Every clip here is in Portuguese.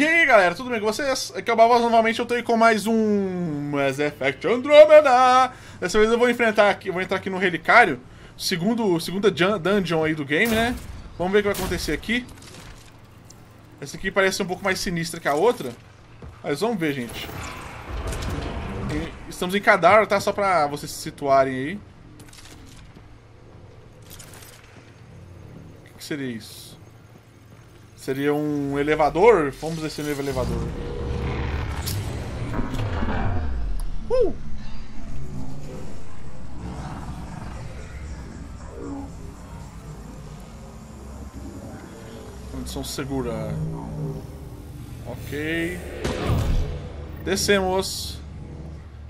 E aí galera, tudo bem com vocês? Aqui é o Bavoz, novamente eu tô aí com mais um Mass Effect Andromeda! Dessa vez eu vou enfrentar aqui, vou entrar aqui no Relicário, segunda dungeon aí do game, né? Vamos ver o que vai acontecer aqui. Essa aqui parece um pouco mais sinistra que a outra, mas vamos ver, gente. Estamos em Kadara, tá? Só pra vocês se situarem aí. O que seria isso? Seria um elevador? Vamos descer no elevador. Condição segura. Ok. Descemos.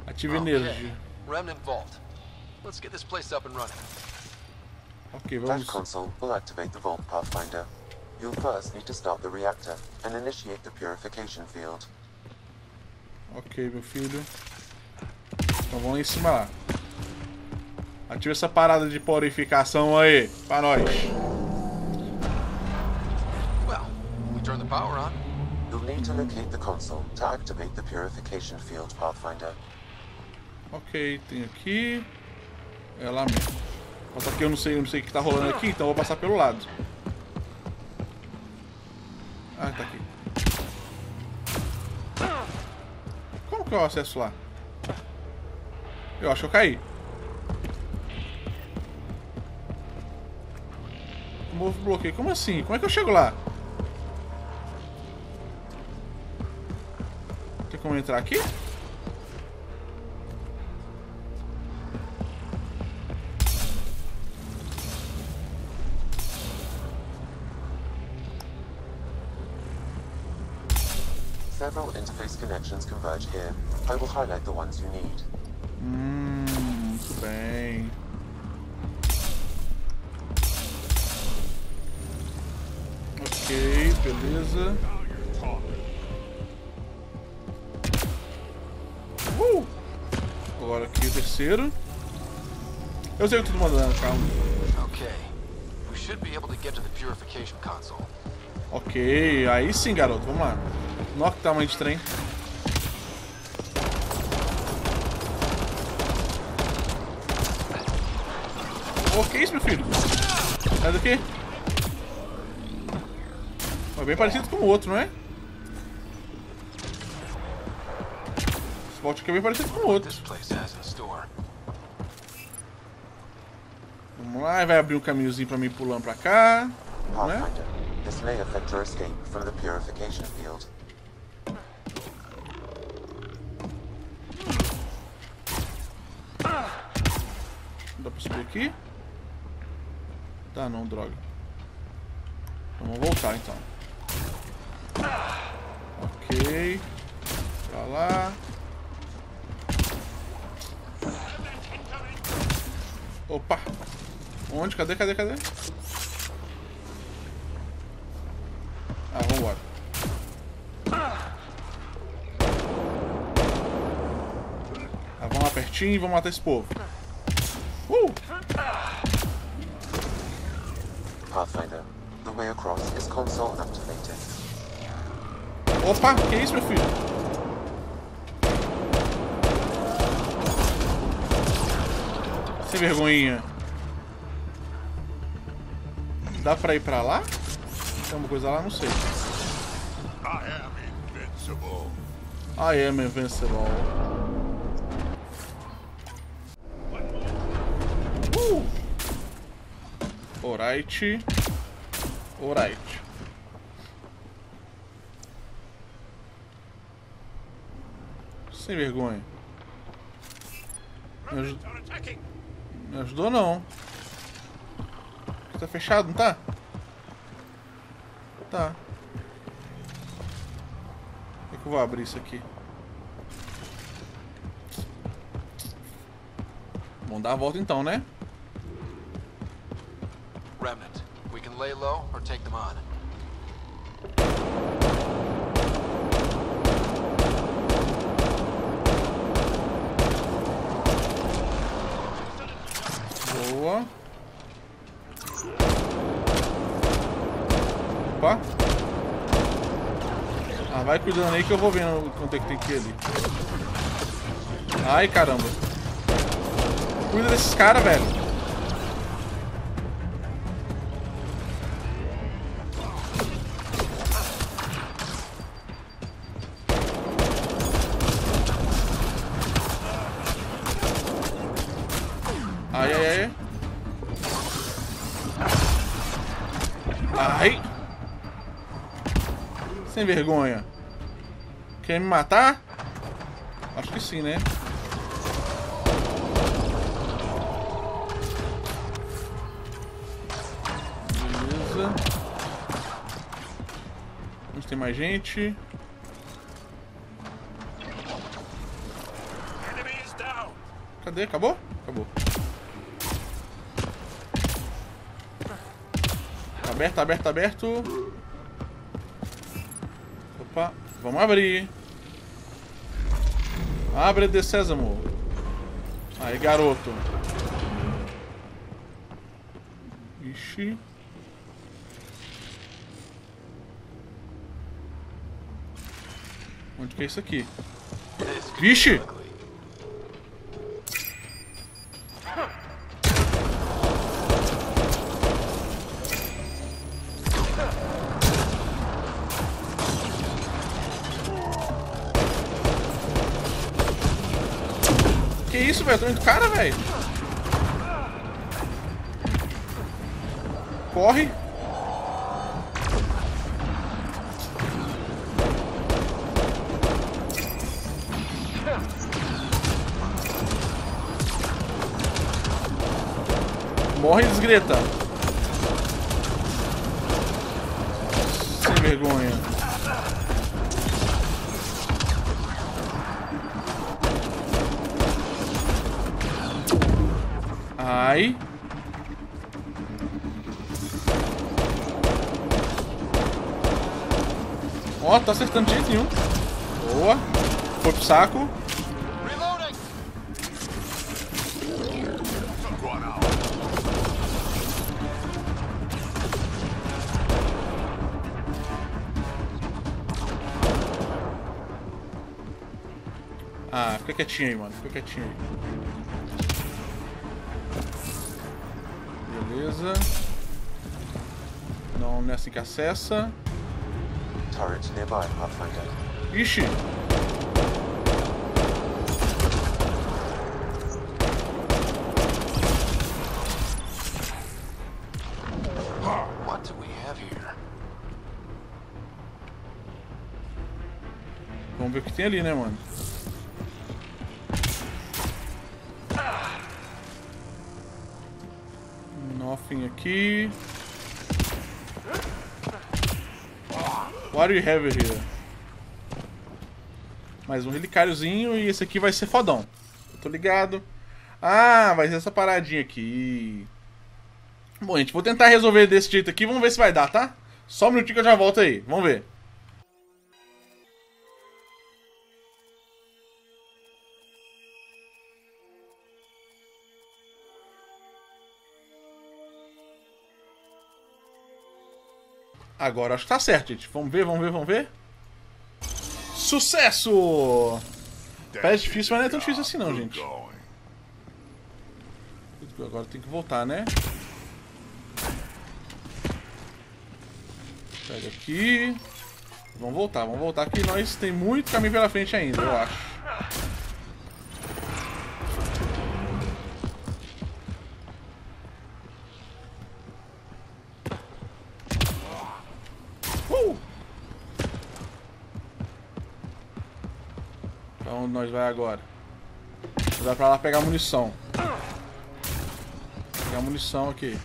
Ative energia. Remnant vault. Let's get this place up and running. Ok, vamos. That console will activate the vault, Pathfinder. You'll first need to start the reactor and initiate the purification field. Ok, meu filho. Então vamos lá em cima lá. Ativa essa parada de purificação aí, pra nós. Well, we turn the power on. You'll need to locate the console to activate the purification field, Pathfinder. Ok, tem aqui. É lá mesmo. Mas aqui eu não sei o que tá rolando aqui, então eu vou passar pelo lado. Ah, tá aqui. Como que eu acesso lá? Eu acho que eu caí. Novo bloqueio. Como assim? Como é que eu chego lá? Tem como entrar aqui? Several interface connections converge here. I will highlight the ones you need. Muito bem. Ok, beleza. Agora aqui o terceiro. Eu sei o que eu tô mandando, calma. Ok. We should be able to get to the purification console. Ok, aí sim, garoto, vamos lá. Nossa, que tamanho de trem. O que é isso, meu filho? Sai daqui. É bem parecido com o outro, não é? Esse vault aqui é bem parecido com o outro. Vamos lá, vai abrir um caminhozinho pra mim pulando pra cá. Não é? This may affect your escape from the purification field. Dá pra subir aqui? Tá, não, droga. Então, vamos voltar então. Ok. Pra lá. Opa! Onde? Cadê? Ah, vambora. Ah, vamos lá pertinho e vamos matar esse povo. Pathfinder, the way across is console activated. Opa, que é isso, meu filho? Sem vergonhinha. Dá pra ir pra lá? Tem alguma coisa lá? Não sei. I am invincible. Alright. Sem vergonha. Me ajudou não. Tá fechado, não tá? Tá. Como é que eu vou abrir isso aqui? Vamos dar a volta então, né? Remnant, we can lay low or take them on. Boa. Opa. Ah, vai cuidando aí que eu vou vendo quanto é que tem que ir ali. Ai, caramba. Cuida desses caras, velho. Ai, ai, ai. Ai. Sem vergonha. Quer me matar? Acho que sim, né? Beleza. Vamos ter mais gente. Cadê? Acabou? Acabou. Tá aberto, tá aberto, tá aberto. Opa, vamos abrir. Abre de sésamo. Aí, garoto. Ixi. Onde que é isso aqui? Vixe! Isso, velho, tô indo do cara, velho. Corre. Morre, desgreta. Sem vergonha. Ai. Ó, tá acertando de jeito nenhum. Boa. Foi pro saco. Ah, fica quietinho aí, mano. Fica quietinho aí. Beleza. Não, não é assim que acessa. Ixi. Vamos ver o que tem ali, né, mano? Aqui. What do you have here? Mais um relicáriozinho e esse aqui vai ser fodão. Eu tô ligado. Ah, vai ser essa paradinha aqui. Bom, gente, vou tentar resolver desse jeito aqui. Vamos ver se vai dar, tá? Só um minutinho que eu já volto aí. Vamos ver. Agora acho que tá certo, gente. Vamos ver, vamos ver, vamos ver. Sucesso! Parece difícil, mas não é tão difícil assim não, gente. Agora tem que voltar, né? Pega aqui. Vamos voltar que nós tem muito caminho pela frente ainda, eu acho. Nós vai agora. Vai pra lá pegar munição. Pegar munição aqui.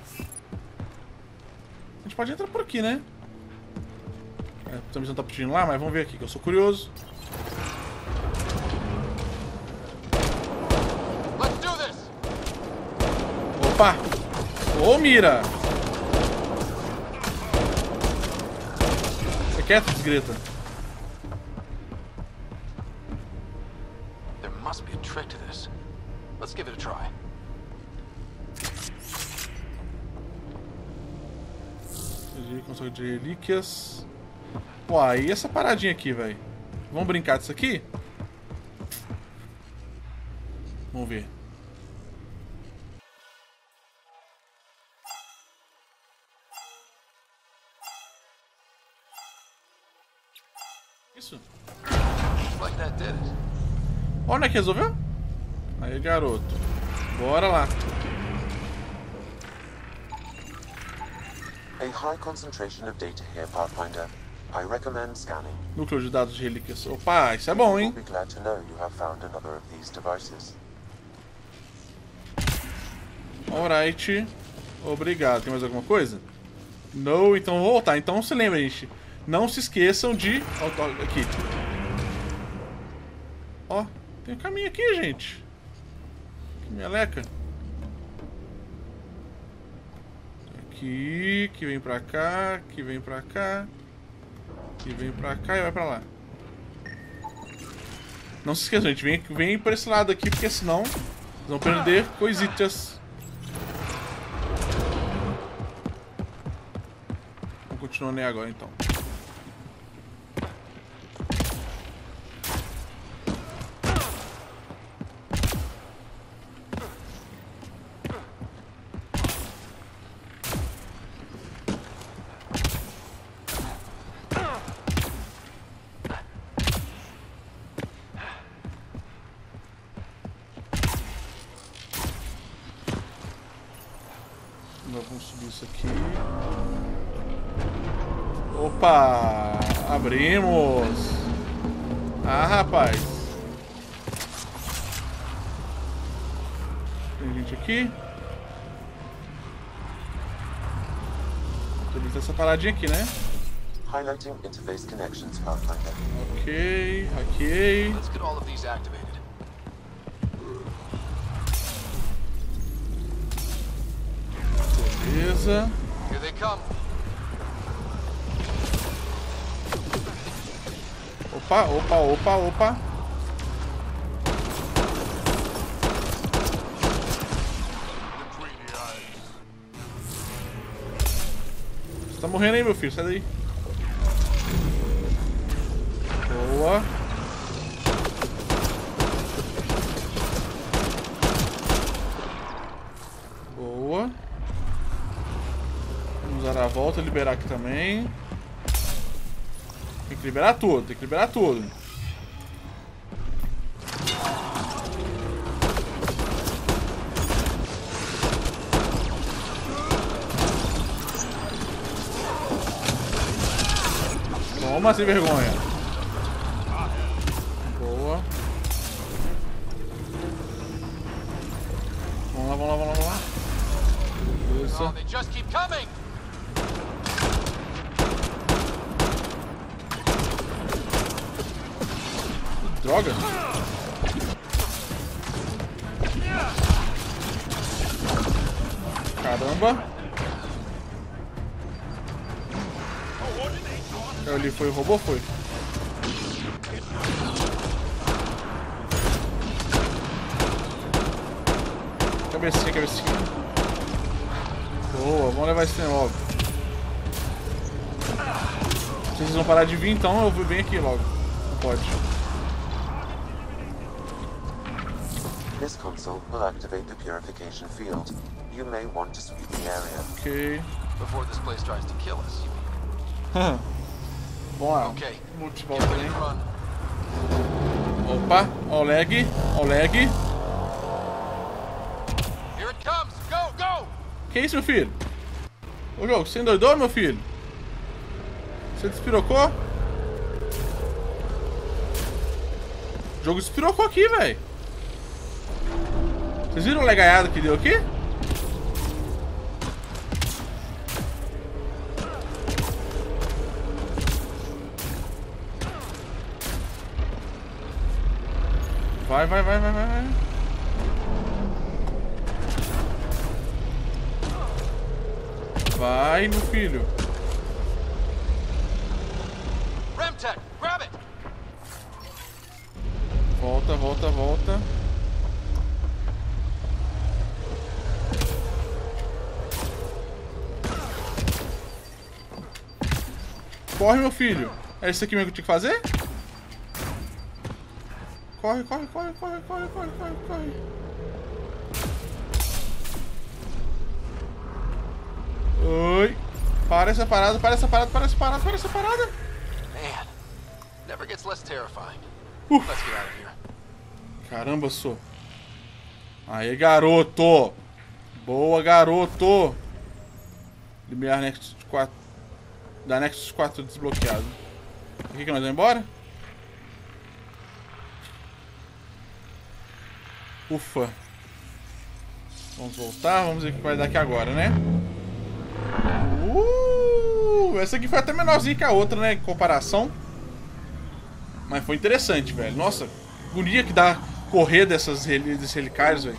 A gente pode entrar por aqui, né? A missão tá pedindo lá, mas vamos ver aqui, que eu sou curioso. Opa! Ô, mira! Você quer, desgreta? De relíquias. Uai, e essa paradinha aqui, velho? Vamos brincar disso aqui? Vamos ver. Isso. Olha que resolveu. Aí, garoto. Bora lá. A high concentration of data here, Pathfinder. I recommend scanning. Núcleo de dados de relíquias. Opa, isso é bom, hein? Alright. Obrigado. Tem mais alguma coisa? Não, então vou voltar. Então se lembra, gente. Não se esqueçam de... Aqui. Ó, tem um caminho aqui, gente. Que meleca. Aqui, que vem pra cá, que vem pra cá. Que vem pra cá e vai pra lá. Não se esqueçam, gente. Vem por esse lado aqui, porque senão vocês vão perder coisitas. Vamos continuar nem agora, então. Opa! Abrimos! Ah, rapaz! Tem gente aqui. Tem que ter essa paradinha aqui, né? Highlighting interface connections, Pathfinder. Ok, ok. Let's get all of these activated. Beleza. Here they come. Opa, opa, opa, opa. Você tá morrendo aí, meu filho, sai daí. Boa. Boa. Vamos dar a volta e liberar aqui também. Tem que liberar tudo, tem que liberar tudo. Toma, sem vergonha. Boa. Vamos lá, vamos lá, vamos lá, vamos lá. Isso. Droga! Caramba! Ele foi, roubou, foi. Cabecinha, cabecinha. Boa, vamos levar esse trem logo. Se vocês vão parar de vir, então eu venho aqui logo. Não pode. This console will activate the purification field. You may want to sweep the area. Okay. Before this place tries to kill us. Huh. Wow. Okay. Multiple thing. Opa, Oleg, Oleg. Here it comes. Go, go. Que isso, meu filho? Ô jogo, você endoidou, meu filho? Você despirocou? O jogo despirocou aqui, velho. Vocês viram o legaiado que deu aqui? Vai, vai, vai, vai, vai. Vai, meu filho. Remtech, grab it. Volta, volta, volta. Corre, meu filho. É isso aqui mesmo que eu tinha que fazer? Corre, corre, corre, corre, corre, corre, corre, corre. Oi. Para essa parada, para essa parada, para essa parada, para essa parada. Man, never gets less terrifying. Let's get out of here. Caramba, sou. Aê, garoto. Boa, garoto. Liberar Nexus 4. Da Nexus 4 desbloqueado. O que que nós vamos embora? Ufa. Vamos voltar, vamos ver o que vai dar aqui agora, né? Essa aqui foi até menorzinha que a outra, né? Em comparação. Mas foi interessante, velho. Nossa, agonia que dá correr desses relicários, velho.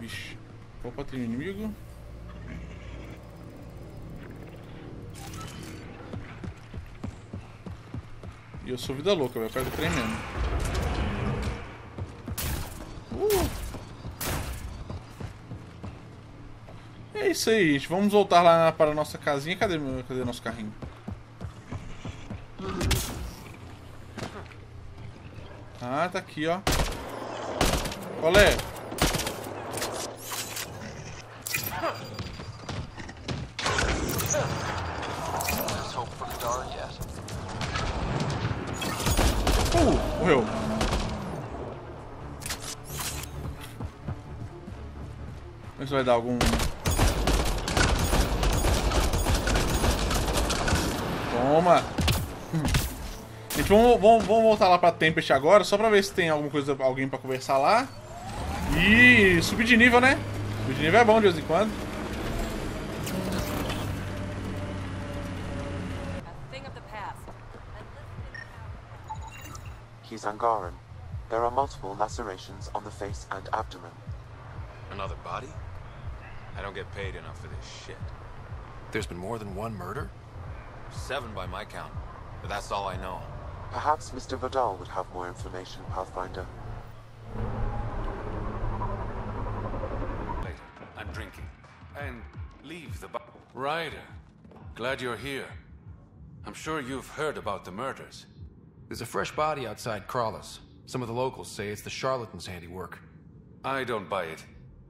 Vixe. Opa, tem um inimigo. E eu sou vida louca, velho. Eu pego o trem mesmo. É isso aí, gente. Vamos voltar lá para a nossa casinha. Cadê nosso carrinho? Ah, tá aqui, ó. Olé! Morreu. Mas vai dar algum... Toma! Gente, vamos voltar lá pra Tempest agora, só pra ver se tem alguma coisa, alguém pra conversar lá. E subir de nível, né? Subir de nível é bom de vez em quando. He's Angaran. There are multiple lacerations on the face and abdomen. Another body? I don't get paid enough for this shit. There's been more than one murder? 7 by my count, but that's all I know. Perhaps Mr. Vidal would have more information, Pathfinder. Later, I'm drinking. And leave the bar. Ryder, glad you're here. I'm sure you've heard about the murders. There's a fresh body outside Kralis. Some of the locals say it's the charlatan's handiwork. I don't buy it.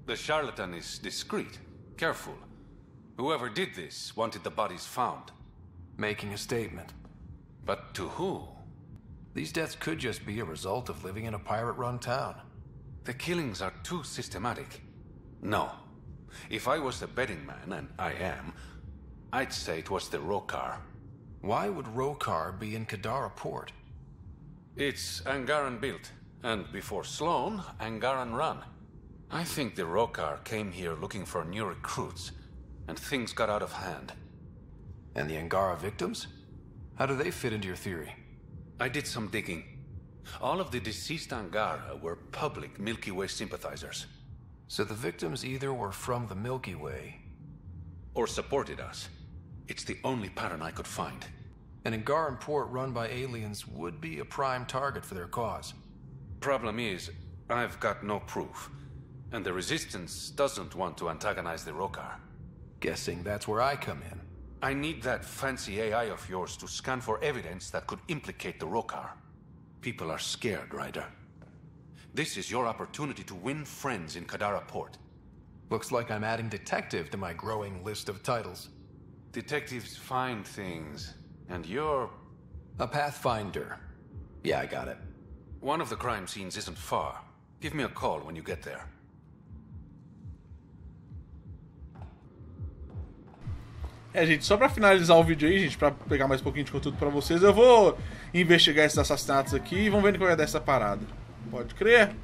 The charlatan is discreet, careful. Whoever did this wanted the bodies found. Making a statement. But to who? These deaths could just be a result of living in a pirate-run town. The killings are too systematic. No. If I was the betting man, and I am, I'd say it was the Roekaar. Why would Roekaar be in Kadara Port? It's Angaran built, and before Sloan, Angaran run. I think the Roekaar came here looking for new recruits, and things got out of hand. And the Angara victims? How do they fit into your theory? I did some digging. All of the deceased Angara were public Milky Way sympathizers. So the victims either were from the Milky Way... or supported us. It's the only pattern I could find. An Angaran port run by aliens would be a prime target for their cause. Problem is, I've got no proof. And the Resistance doesn't want to antagonize the Roekaar. Guessing that's where I come in. I need that fancy AI of yours to scan for evidence that could implicate the Roekaar. People are scared, Ryder. This is your opportunity to win friends in Kadara Port. Looks like I'm adding detective to my growing list of titles. Detectives find things. And you're... a Pathfinder. Yeah, I got it. One of the crime scenes isn't far. Give me a call when you get there. É, gente, só pra finalizar o vídeo aí, gente, pra pegar mais um pouquinho de conteúdo pra vocês, eu vou investigar esses assassinatos aqui e vamos ver no que vai dar essa parada. Pode crer?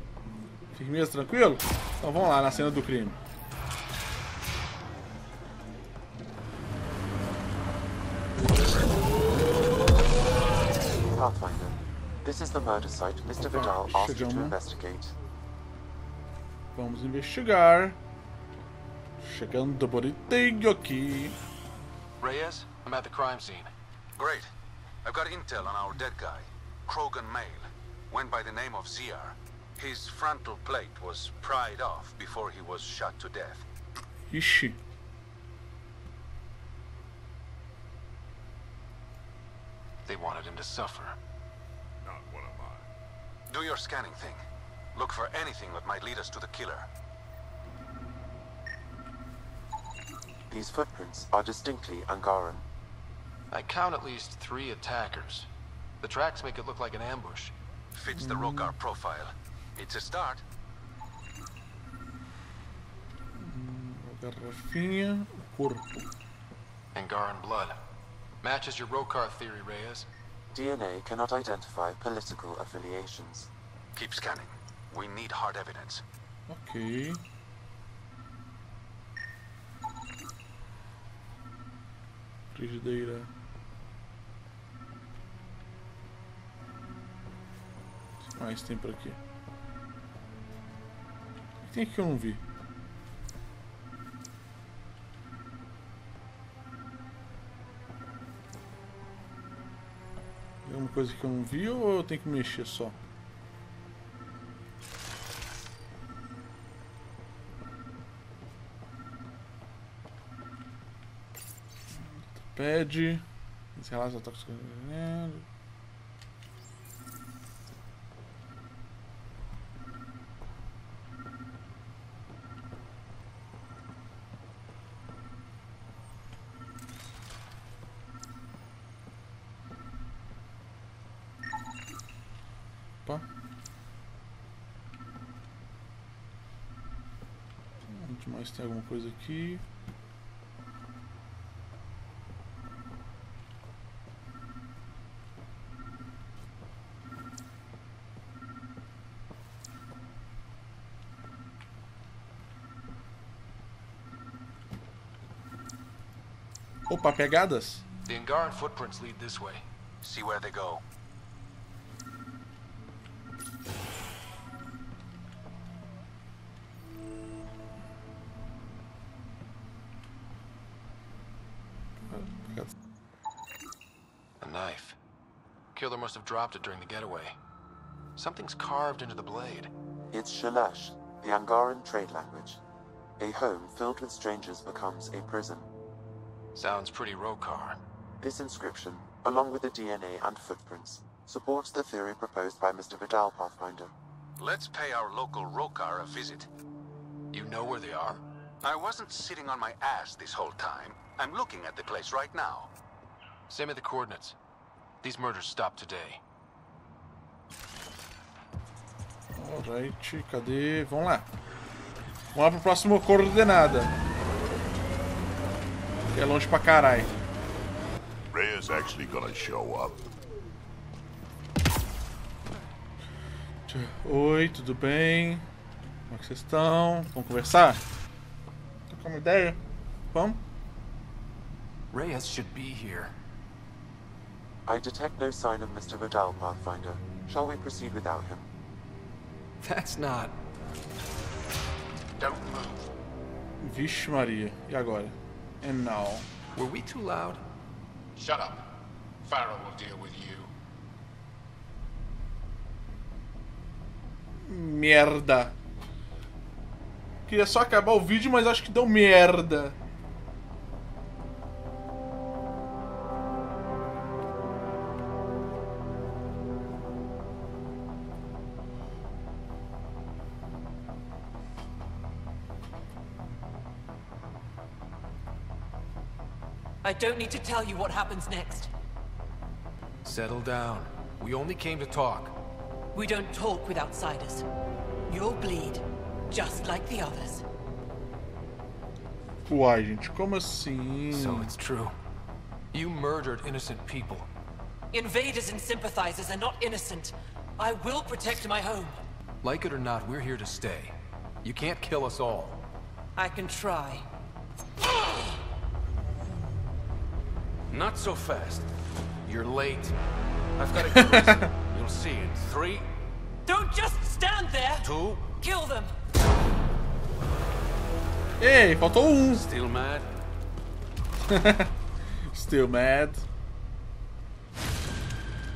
Fique mesmo tranquilo? Então vamos lá, na cena do crime. Pathfinder, this is the murder site Mr. Vidal asked you to investigate. Vamos investigar. Chegando bonitinho aqui. Reyes, I'm at the crime scene. Great. I've got intel on our dead guy. Krogan male. Went by the name of Ziar. His frontal plate was pried off before he was shot to death. Ixi. to suffer. Not one of mine. Do your scanning thing. Look for anything that might lead us to the killer. These footprints are distinctly Angaran. I count at least 3 attackers. The tracks make it look like an ambush. Fits the Roekaar profile. It's a start. Garrafinha, corpo. Angaran blood. Matches your Roekaar theory, Reyes. DNA cannot identify political affiliations. Keep scanning. We need hard evidence. Okay. Frigideira. O que mais tem por aqui? O que tem aqui que eu não vi? Tem alguma coisa que eu não vi ou eu tenho que mexer só? Pede, encerrar os ataques. Opa. Onde mais tem alguma coisa aqui? Opa, pegadas? The Angaran footprints lead this way. See where they go. A knife. Killer must have dropped it during the getaway. Something's carved into the blade. It's Shilash, the Angaran trade language. A home filled with strangers becomes a prison. Sounds pretty Roekaar. This inscription, along with the DNA and footprints, supports the theory proposed by Mr. Vidal, Pathfinder. Let's pay our local Roekaar a visit. You know where they are? I wasn't sitting on my ass this whole time. I'm looking at the place right now. Send me the coordinates. These murders stopped today. Alright, cadê? Vamos lá. Vamos lá pro próximo coordenada. É longe pra caralho. Reyes actually gonna show up. Oi, tudo bem? Como é que vocês estão? Vamos conversar? Trocar uma ideia? Vamos? Reyes should be here. I detect no sign of Mr. Vidal, Pathfinder. Shall we proceed without him? That's not. Don't move. Vixe Maria, e agora? And now. Were we too loud? Shut up. Pharaoh will deal with you. Merda. Queria só acabar o vídeo, mas acho que deu merda. I don't need to tell you what happens next. Settle down. We only came to talk. We don't talk with outsiders. You'll bleed, just like the others. Why, gente, como assim? So it's true. You murdered innocent people. Invaders and sympathizers are not innocent. I will protect my home. Like it or not, we're here to stay. You can't kill us all. I can try. Not so fast. You're late. I've got a reason. You'll see in 3. Don't just stand there. 2. Kill them. Hey, faltou um. Still mad. Still mad.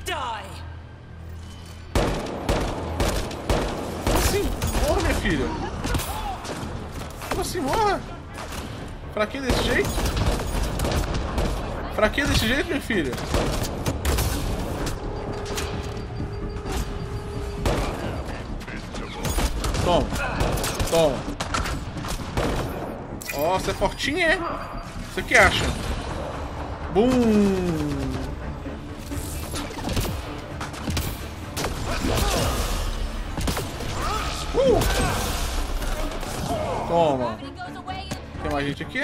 Die. Assim, morra, minha filha. Assim, morra. Pra que desse jeito? Pra que desse jeito, minha filha? Toma. Toma. Ó, você é fortinho, é? Você que acha? Bum! Toma. Tem mais gente aqui?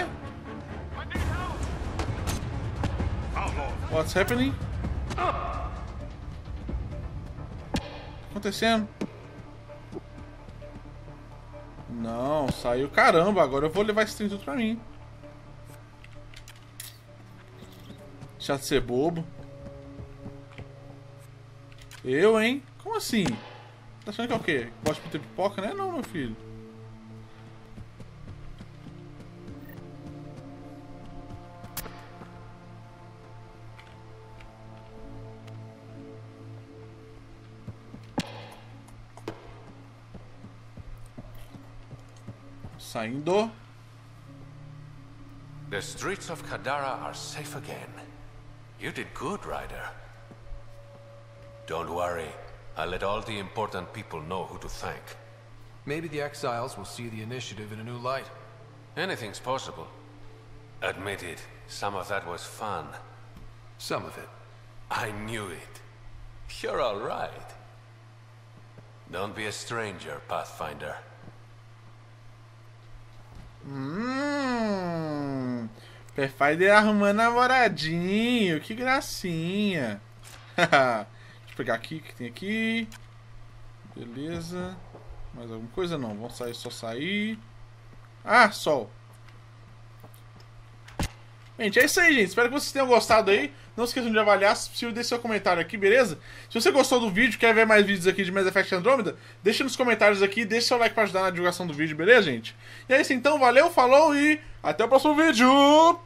What's happening? Acontecendo? Não, saiu. Caramba, agora eu vou levar esse trem tudo pra mim. Deixa de ser bobo. Eu, hein? Como assim? Tá achando que é o quê? Pode ter pipoca, né? Não, meu filho. Saindo. The streets of Kadara are safe again. You did good, Ryder. Don't worry. I'll let all the important people know who to thank. Maybe the exiles will see the initiative in a new light. Anything's possible. Admit it, some of that was fun. Some of it. I knew it. You're all right. Don't be a stranger, Pathfinder. Pathfinder arrumando namoradinho, que gracinha. Deixa eu pegar aqui, o que tem aqui? Beleza. Mais alguma coisa? Não, vamos sair, só sair. Ah, sol. Gente, é isso aí, gente. Espero que vocês tenham gostado aí. Não se esqueçam de avaliar, se possível, deixe seu comentário aqui, beleza? Se você gostou do vídeo, quer ver mais vídeos aqui de Mass Effect Andromeda, deixa nos comentários aqui, deixa seu like pra ajudar na divulgação do vídeo, beleza, gente? E é isso então, valeu, falou e até o próximo vídeo!